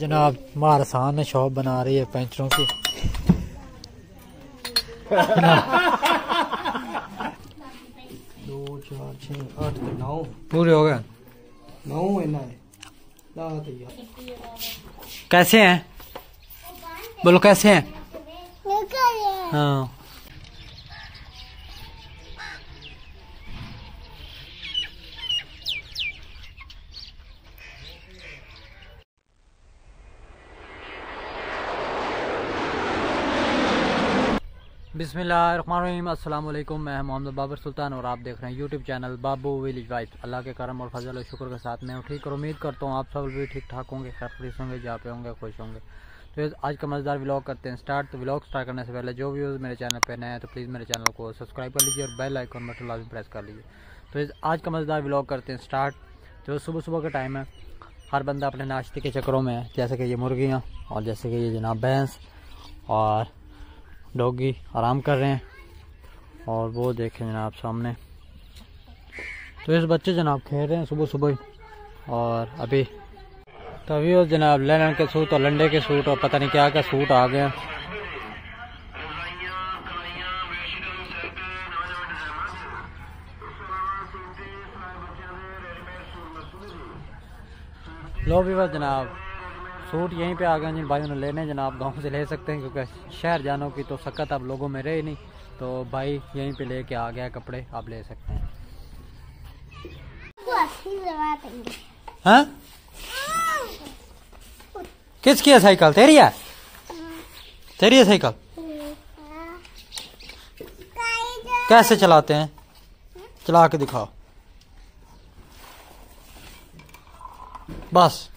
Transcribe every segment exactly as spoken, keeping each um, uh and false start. जनाब मारसान में शॉप बना रही है पेंचरों की। दो चार छः आठ नौ पूरे हो गए। नौ है। कैसे हैं? बोलो कैसे हैं? हाँ बिस्मिल्लाहिर्रहमानिर्रहीम। अस्सलाम वालेकुम। मैं मोहम्मद बाबर सुल्तान और आप देख रहे हैं YouTube channel Babu village vibes. अल्लाह के करम और फजल और शुक्र के साथ मैं ठीक और उम्मीद करता हूँ आप सब भी ठीक ठाक होंगे, खैरियत होंगे, जहाँ पे होंगे खुश होंगे। तो आज का मज़ेदार व्लॉग करते हैं स्टार्ट। तो व्लॉग स्टार्ट करने से पहले जो व्यूज़ मेरे चैनल पर नए हैं तो प्लीज़ मेरे चैनल को सब्सक्राइब कर लीजिए और बेल आइकन बटन लाजमी प्रेस कर लीजिए। तो आज का मज़ेदार व्लॉग करते हैं स्टार्ट। जो सुबह सुबह का टाइम है, हर बंदा अपने नाश्ते के चक्करों में है, जैसे कि ये मुर्गियाँ और जैसे कि ये जनाब भैंस और डॉगी आराम कर रहे हैं और वो देखें जनाब सामने। तो इस बच्चे जनाब खेल रहे हैं सुबह सुबह और अभी तभी और जनाब लेलन के सूट और लंडे के सूट और पता नहीं क्या क्या सूट आ गए। लो भी बस जनाब सूट यहीं पे आ गए। जिन भाइयों ने लेने जनाब गांव से ले सकते हैं क्योंकि शहर जानों की तो शक्कत अब लोगों में रही नहीं, तो भाई यहीं पे लेके आ गया कपड़े, आप ले सकते हैं। हाँ? किसकी है साइकिल? तेरी है? तेरी है साइकिल? कैसे चलाते हैं? चला के दिखाओ। बस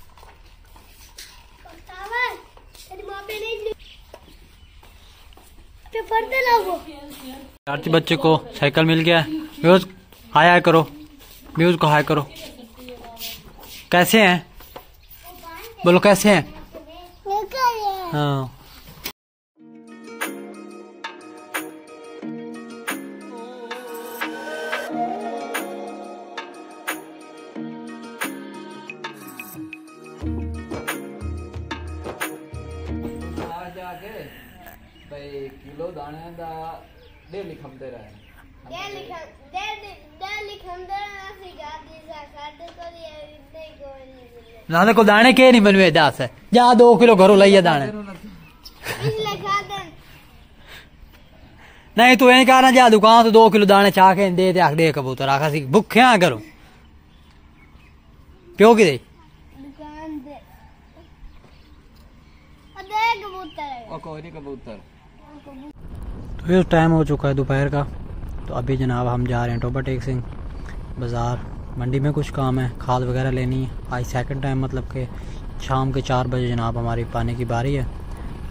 बच्चे को साइकिल मिल गया। व्यूज हाय हाय करो, व्यूज को हाय करो। कैसे हैं? बोलो कैसे हैं? हाँ किलो दाने दा डेढ़ लिखम दे रहे हैं। डेढ़ लिखम डेढ़ डेढ़ लिखम दे रहा है गाड़ी सा काट तो ये नहीं कोई नाने को दाने के नहीं बनवे दास है। जा दो किलो घरो लइया दाने इसलिए खा दे नहीं तू यही कहना। जा दुकान तो दो किलो दाने छा के दे दे। आख दे कबूतर आखा सी भूखे आ करो पियो की दे दुकान दे और दे कबूतर और कोई नहीं कबूतर। तो ये टाइम हो चुका है दोपहर का। तो अभी जनाब हम जा रहे हैं टोबाटेक सिंह बाज़ार, मंडी में कुछ काम है, खाद वगैरह लेनी है। आज सेकंड टाइम मतलब कि शाम के चार बजे जनाब हमारी पानी की बारी है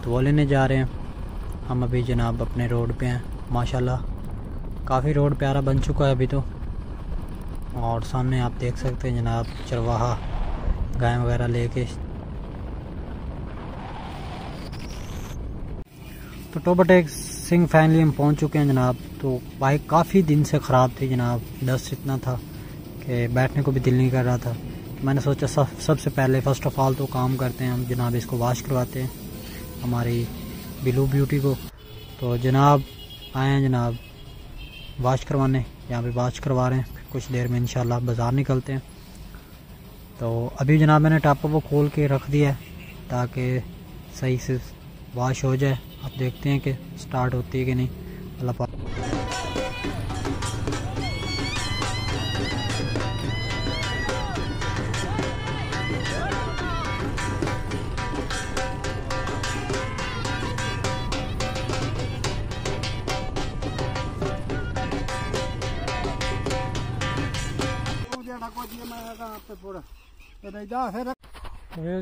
तो वो लेने जा रहे हैं। हम अभी जनाब अपने रोड पे हैं। माशाल्लाह काफ़ी रोड प्यारा बन चुका है अभी तो। और सामने आप देख सकते हैं जनाब चरवाहा गाय वगैरह ले के। तो टोबाटेक सिंह फाइनली हम पहुंच चुके हैं जनाब। तो बाइक काफ़ी दिन से ख़राब थी जनाब, डस्ट इतना था कि बैठने को भी दिल नहीं कर रहा था। मैंने सोचा सब सबसे पहले फ़र्स्ट ऑफ ऑल तो काम करते हैं हम जनाब इसको वाश करवाते हैं हमारी बिलू ब्यूटी को। तो जनाब आए हैं जनाब वाश करवाने, यहाँ पे वाश करवा रहे हैं। कुछ देर में इंशाल्लाह बाज़ार निकलते हैं। तो अभी जनाब मैंने टापा को खोल के रख दिया है ताकि सही से वाश हो जाए। आप देखते हैं कि स्टार्ट होती है कि नहीं। अल्लाह पाक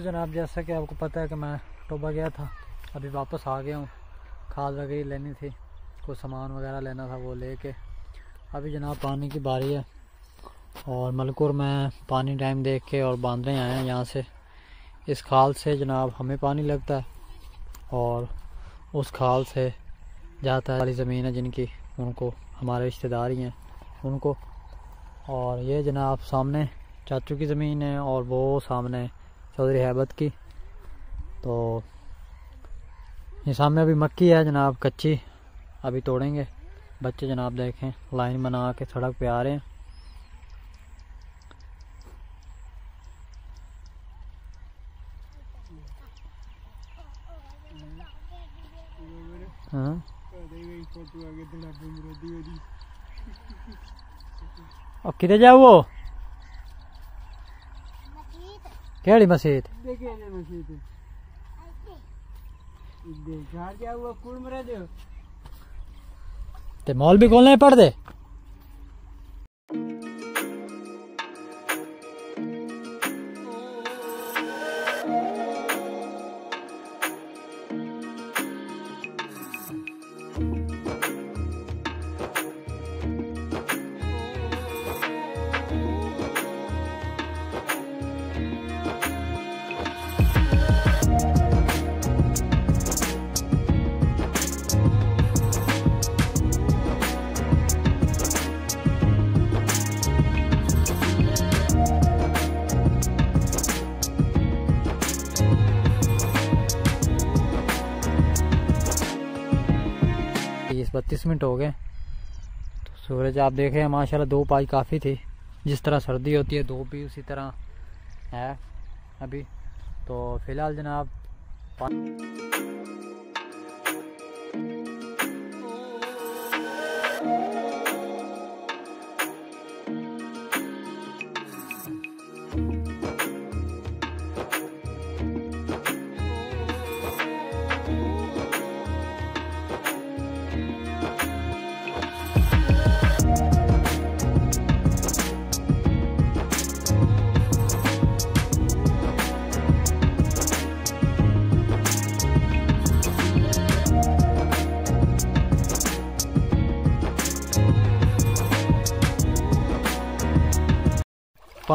जनाब जैसा कि आपको पता है कि मैं टोबा गया था, अभी वापस आ गया हूँ। खाद वगैरह लेनी थी, कुछ सामान वगैरह लेना था वो लेके। अभी जनाब पानी की बारी है और मलकुर में पानी टाइम देख के और बांधने आए हैं। यहाँ से इस खाल से जनाब हमें पानी लगता है और उस खाल से जाता है वाली ज़मीन है जिनकी उनको हमारे रिश्तेदार ही हैं उनको। और ये जनाब सामने चाचू की ज़मीन है और वो सामने चौधरी हैबत की। तो ये सामने अभी मक्की है जनाब कच्ची, अभी तोड़ेंगे। बच्चे जनाब देखें लाइन बना के सड़क पे आ रहे हैं। हाँ और किधर जाओ वो केड़ी मस्जिद ते मॉल भी खोलने पड़ दे। बत्तीस मिनट हो गए। तो सूरज आप देख रहे हैं माशाल्लाह धूप आज काफ़ी थी, जिस तरह सर्दी होती है धूप भी उसी तरह है अभी। तो फिलहाल जनाब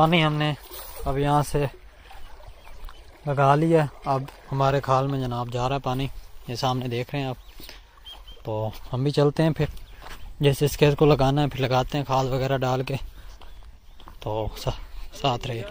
पानी हमने अब यहाँ से लगा लिया, अब हमारे खाल में जनाब जा रहा है पानी, ये सामने देख रहे हैं आप। तो हम भी चलते हैं, फिर जैसे इस केस को लगाना है फिर लगाते हैं खाल वगैरह डाल के। तो सा, साथ रहिए।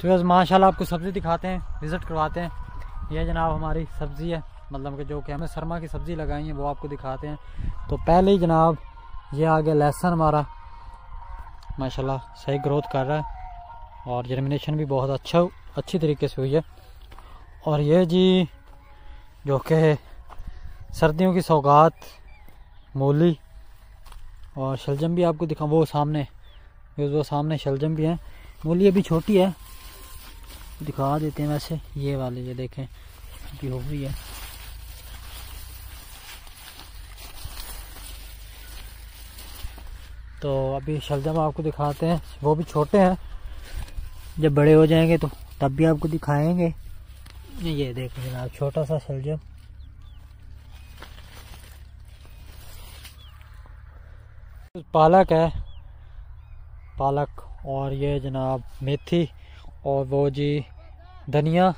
तो बस माशाल्लाह आपको सब्ज़ी दिखाते हैं, विज़िट करवाते हैं। यह जनाब हमारी सब्ज़ी है, मतलब कि जो कि हमने सरमा की सब्ज़ी लगाई है वो आपको दिखाते हैं। तो पहले ही जनाब ये आ गया लहसुन, हमारा माशाल्लाह सही ग्रोथ कर रहा है और जर्मिनेशन भी बहुत अच्छा अच्छी तरीके से हुई है। और ये जी जो कि सर्दियों की सौगात मूली और शलजम भी आपको दिखा, वो सामने वो सामने शलजम भी हैं। मूली अभी छोटी है, दिखा देते हैं वैसे, ये वाले ये देखें अभी हो रही है। तो अभी शलजम आपको दिखाते हैं, वो भी छोटे हैं, जब बड़े हो जाएंगे तो तब भी आपको दिखाएंगे। ये देखें जनाब छोटा सा शलजम, पालक है, पालक और ये जनाब मेथी और वो जी धनिया।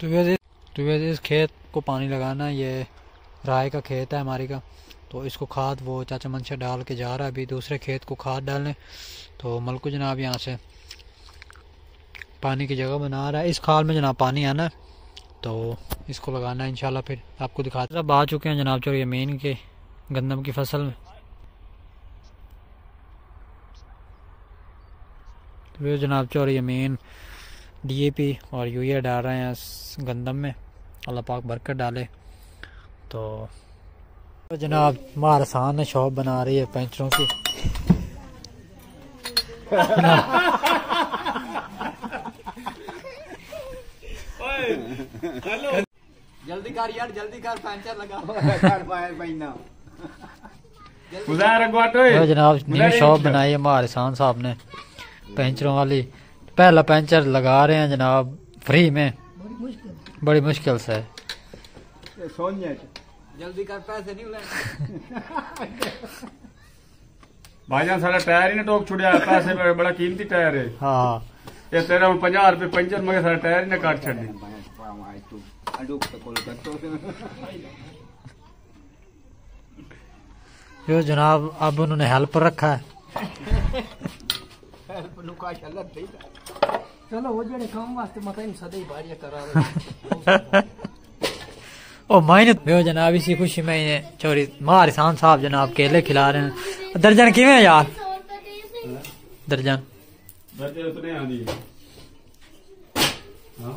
तो वैसे तो वैसे इस खेत को पानी लगाना, ये राय का खेत है हमारी का, तो इसको खाद वो चाचा मनशा डाल के जा रहा है अभी दूसरे खेत को खाद डालने। तो मलकू जनाब यहाँ से पानी की जगह बना रहा है, इस खाल में जनाब पानी आना, तो इसको लगाना है इंशाल्लाह। फिर आपको दिखाते सब आ चुके हैं जनाब जो यमीन के गंदम की फसल में। तो जनाब चौर यमीन डी ए पी और यूरिया डाल रहे हैं गंदम में, अल्लाह पाक बरकत डाले। तो जनाब मारसान ने शॉप बना रही है पेंचरों की। जल्दी कर यार, जल्दी कर पेंचर लगा। तो जनाब न्यू शॉप बनाई है मारसान साहब ने पेंचरों वाली, पहला पेंचर लगा रहे हैं जनाब फ्री में, बड़ी मुश्किल से। जल्दी कर पैसे नहीं भाईजान सारा टायर ही ने टोक छुड़िया, पैसे बड़ा कीमती टायर है। हां ये तेरा पचास रुपए पंचर मगर सारा टायर ही ने काट छड़ी। यो जनाब अब उन्होंने हेल्पर रखा है। चलो वो जेड़े काम वास्ते मता इन सदा ही बारिया करा रहे ओ माइनत बेओ जनाब। इसी खुशी में ये चोरी मार इंसान साहब जनाब केले खिला रहे हैं। दर्जन किवें यार? दर्जन दर्जन उतने आंदी है। हां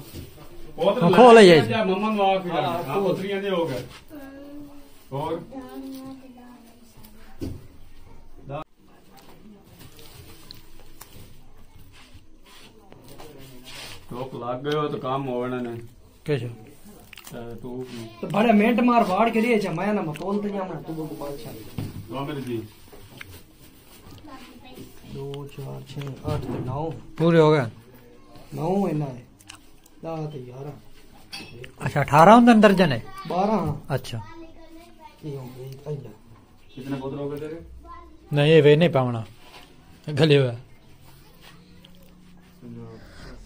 और खोल ये मोहम्मद बाबर की हां उतरियां दे हो गए। और टोक लग गए हो तो काम होना नहीं कैसे तो तो बड़ा मेंट मार वाड़ के लिए जमाया ना मकोल तो यहां तू को बादशाह दो मेरे जी दो चार छह आठ नौ पूरे हो गए। नौ है ना दस ग्यारह अच्छा अठारह उन अंदर जने बारह। अच्छा ये हो गई पहला कितने बोतल हो गए तेरे? नहीं ये वे नहीं पावना गले हुआ।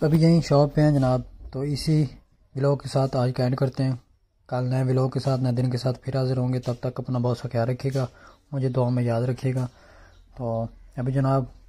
अभी यहीं शॉप पे हैं जनाब, तो इसी व्लॉग के साथ आज का एंड करते हैं। कल नए व्लॉग के साथ नए दिन के साथ फिर हाजिर होंगे। तब तक अपना बहुत सा ख्याल रखिएगा, मुझे दुआ में याद रखिएगा। तो अभी जनाब